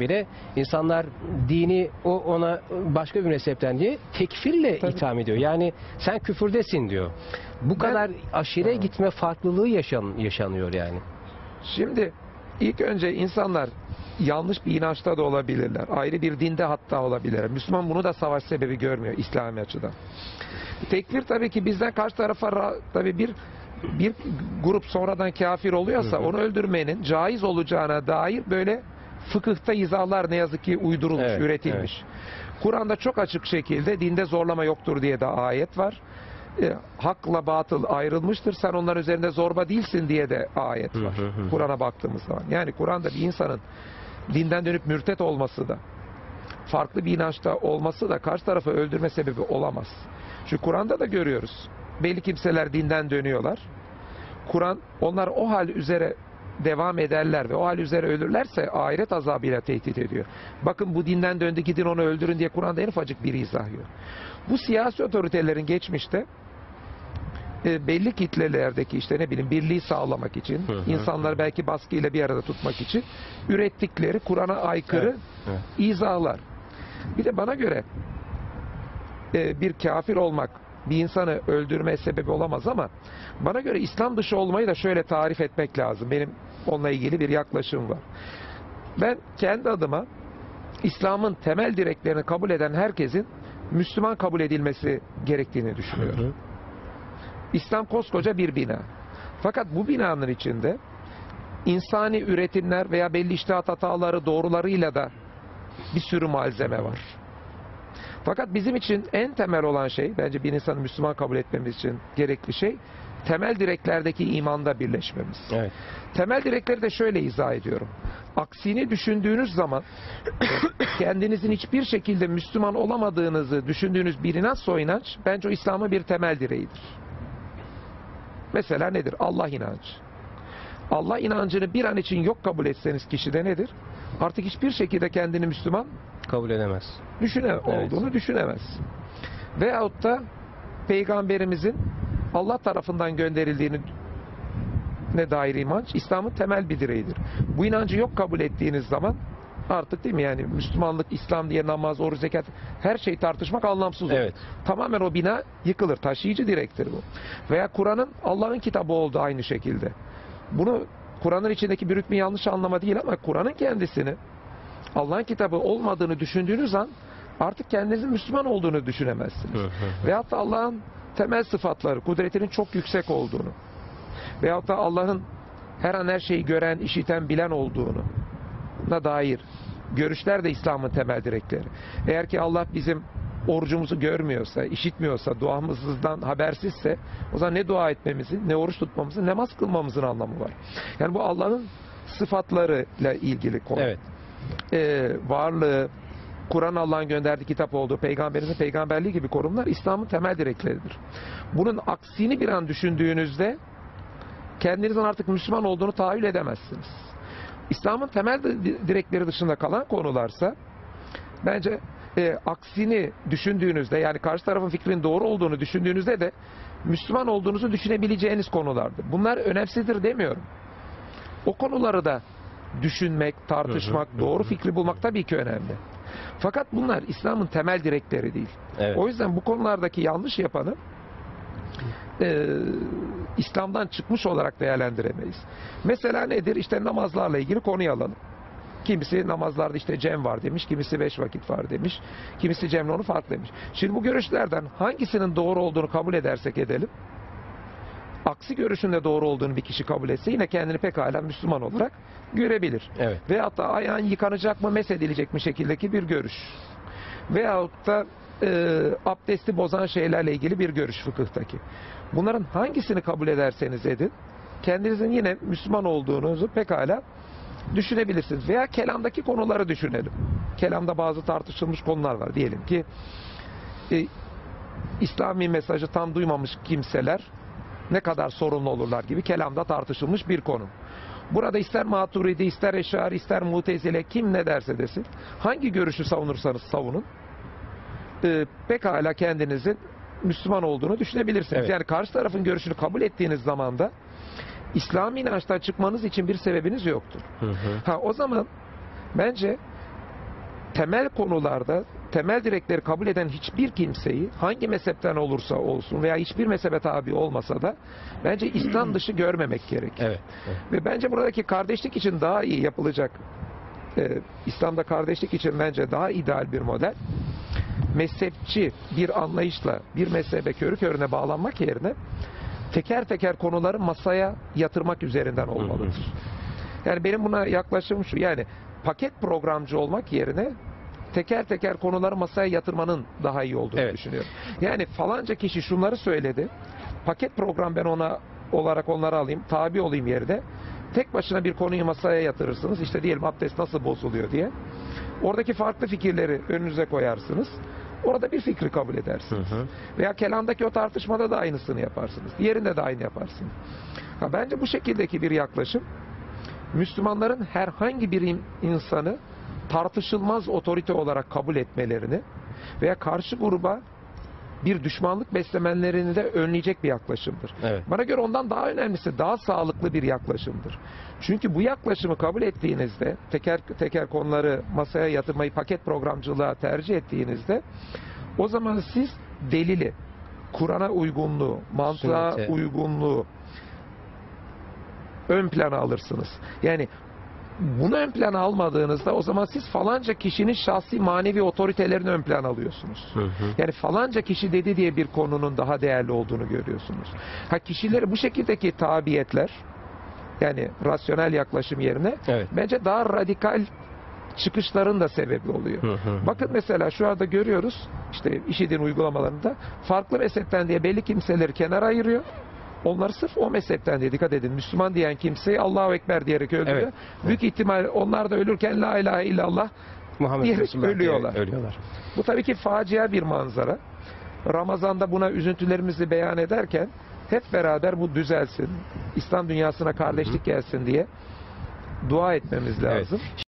Bile insanlar dini ona başka bir mezhepten diye tekfirle itham ediyor. Yani sen küfürdesin diyor. Bu kadar aşire gitme farklılığı yaşanıyor yani. Şimdi ilk önce insanlar yanlış bir inançta da olabilirler. Ayrı bir dinde hatta olabilirler. Müslüman bunu da savaş sebebi görmüyor İslami açıdan. Tekfir tabii ki bizden karşı tarafa tabii bir grup sonradan kafir oluyorsa onu öldürmenin caiz olacağına dair böyle fıkıhta izahlar ne yazık ki uydurulmuş, üretilmiş. Evet. Kur'an'da çok açık şekilde dinde zorlama yoktur diye de ayet var. Hakla batıl ayrılmıştır. Sen onlar üzerinde zorba değilsin diye de ayet var. Kur'an'a baktığımız zaman. Yani Kur'an'da bir insanın dinden dönüp mürtet olması da, farklı bir inançta olması da karşı tarafı öldürme sebebi olamaz. Çünkü Kur'an'da da görüyoruz. Belli kimseler dinden dönüyorlar. Kur'an onlar o hal üzere devam ederler ve o hal üzere ölürlerse ahiret azabıyla tehdit ediyor. Bakın bu dinden döndü, gidin onu öldürün diye Kur'an'da en ufacık bir izah yok. Bu siyasi otoritelerin geçmişte belli kitlelerdeki işte ne bileyim birliği sağlamak için, insanları belki baskıyla bir arada tutmak için ürettikleri Kur'an'a aykırı izahlar. Bir de bana göre bir kafir olmak bir insanı öldürmeye sebebi olamaz ama bana göre İslam dışı olmayı da şöyle tarif etmek lazım. Benim onunla ilgili bir yaklaşım var. Ben kendi adıma İslam'ın temel direklerini kabul eden herkesin Müslüman kabul edilmesi gerektiğini düşünüyorum. İslam koskoca bir bina. Fakat bu binanın içinde insani üretimler veya belli içtihat hataları doğrularıyla da bir sürü malzeme var. Fakat bizim için en temel olan şey, bence bir insanı Müslüman kabul etmemiz için gerekli şey, temel direklerdeki imanda birleşmemiz. Evet. Temel direkleri de şöyle izah ediyorum. Aksini düşündüğünüz zaman kendinizin hiçbir şekilde Müslüman olamadığınızı düşündüğünüz bir inanç, o inanç bence o İslam'ın bir temel direğidir. Mesela nedir? Allah inancı. Allah inancını bir an için yok kabul etseniz kişide nedir? Artık hiçbir şekilde kendini Müslüman kabul edemez. Olduğunu düşünemez. Veyahut da Peygamberimizin Allah tarafından gönderildiğini ne dair inanç İslam'ın temel bir direğidir. Bu inancı yok kabul ettiğiniz zaman artık değil mi yani Müslümanlık, İslam diye namaz, oruç, zekat her şeyi tartışmak anlamsız olur. Evet. Tamamen o bina yıkılır. Taşıyıcı direktir bu. Veya Kur'an'ın Allah'ın kitabı oldu aynı şekilde. Bunu Kur'an'ın içindeki bir hükmü yanlış anlama değil ama Kur'an'ın kendisini Allah'ın kitabı olmadığını düşündüğünüz an artık kendinizin Müslüman olduğunu düşünemezsiniz. Veyahut da Allah'ın temel sıfatları, kudretinin çok yüksek olduğunu veyahut da Allah'ın her an her şeyi gören, işiten, bilen olduğuna dair görüşler de İslam'ın temel direkleri. Eğer ki Allah bizim orucumuzu görmüyorsa, işitmiyorsa, duamızdan habersizse o zaman ne dua etmemizin, ne oruç tutmamızın, ne namaz kılmamızın anlamı var. Yani bu Allah'ın sıfatlarıyla ilgili konu. Evet. Varlığı, Kur'an Allah'ın gönderdiği kitap olduğu, Peygamberimizin peygamberliği gibi korumlar İslam'ın temel direkleridir. Bunun aksini bir an düşündüğünüzde kendinizden artık Müslüman olduğunu tahayyül edemezsiniz. İslam'ın temel direkleri dışında kalan konularsa bence aksini düşündüğünüzde yani karşı tarafın fikrinin doğru olduğunu düşündüğünüzde de Müslüman olduğunuzu düşünebileceğiniz konulardır. Bunlar önemsizdir demiyorum. O konuları da düşünmek, tartışmak, doğru fikri bulmak tabii ki önemli. Fakat bunlar İslam'ın temel direkleri değil. Evet. O yüzden bu konulardaki yanlış yapanı İslam'dan çıkmış olarak değerlendiremeyiz. Mesela nedir? İşte namazlarla ilgili konuyu alalım. Kimisi namazlarda işte cem var demiş, kimisi 5 vakit var demiş, kimisi cemle onu farklı demiş. Şimdi bu görüşlerden hangisinin doğru olduğunu kabul edersek edelim, aksi görüşünde doğru olduğunu bir kişi kabul etse yine kendini pekala Müslüman olarak görebilir. Evet. Veyahut da ayağın yıkanacak mı, meshedilecek mi şekildeki bir görüş. Veyahut da abdesti bozan şeylerle ilgili bir görüş fıkıhtaki. Bunların hangisini kabul ederseniz edin, kendinizin yine Müslüman olduğunuzu pekala düşünebilirsiniz. Veya kelamdaki konuları düşünelim. Kelamda bazı tartışılmış konular var. Diyelim ki İslami mesajı tam duymamış kimseler ne kadar sorunlu olurlar gibi kelamda tartışılmış bir konu. Burada ister Maturidi, ister Eşari, ister Mutezile kim ne derse desin, hangi görüşü savunursanız savunun pekala kendinizin Müslüman olduğunu düşünebilirsiniz. Evet. Yani karşı tarafın görüşünü kabul ettiğiniz zaman da İslami inançtan çıkmanız için bir sebebiniz yoktur. O zaman bence temel konularda temel direkleri kabul eden hiçbir kimseyi hangi mezhepten olursa olsun veya hiçbir mezhebe tabi olmasa da bence İslam dışı görmemek gerek. Evet, evet. Ve bence buradaki kardeşlik için daha iyi yapılacak, İslam'da kardeşlik için bence daha ideal bir model, mezhepçi bir anlayışla bir mezhebe körü körüne bağlanmak yerine teker teker konuları masaya yatırmak üzerinden olmalıdır. Yani benim buna yaklaşımım şu, yani paket programcı olmak yerine teker teker konuları masaya yatırmanın daha iyi olduğunu düşünüyorum. Yani falanca kişi şunları söyledi, paket program ben ona olarak onları alayım, tabi olayım yerine. Tek başına bir konuyu masaya yatırırsınız. İşte diyelim abdest nasıl bozuluyor diye. Oradaki farklı fikirleri önünüze koyarsınız. Orada bir fikri kabul edersiniz. Hı hı. Veya kelamdaki o tartışmada da aynısını yaparsınız. Diğerinde de aynı yaparsınız. Ha, bence bu şekildeki bir yaklaşım Müslümanların herhangi bir insanı tartışılmaz otorite olarak kabul etmelerini veya karşı gruba bir düşmanlık beslemenlerini de önleyecek bir yaklaşımdır. Evet. Bana göre ondan daha önemlisi daha sağlıklı bir yaklaşımdır. Çünkü bu yaklaşımı kabul ettiğinizde, teker teker konuları masaya yatırmayı paket programcılığa tercih ettiğinizde, o zaman siz delili, Kur'an'a uygunluğu, mantığa uygunluğu ön plana alırsınız. Yani bunu ön plana almadığınızda o zaman siz falanca kişinin şahsi manevi otoritelerini ön plana alıyorsunuz. Hı hı. Yani falanca kişi dedi diye bir konunun daha değerli olduğunu görüyorsunuz. Ha, kişileri bu şekildeki tabiyetler, yani rasyonel yaklaşım yerine bence daha radikal çıkışların da sebebi oluyor. Hı hı. Bakın mesela şu anda görüyoruz işte IŞİD'in uygulamalarında farklı mezhepten diye belli kimseleri kenara ayırıyor. Onları sırf o mezhepten diye, dikkat edin, Müslüman diyen kimseyi Allahu Ekber diyerek öldürüyor. Evet, evet. Büyük ihtimal onlar da ölürken La ilahe illallah diyerek ölüyorlar. Bu tabii ki facia bir manzara. Ramazan'da buna üzüntülerimizi beyan ederken hep beraber bu düzelsin, İslam dünyasına kardeşlik gelsin diye dua etmemiz lazım. Evet.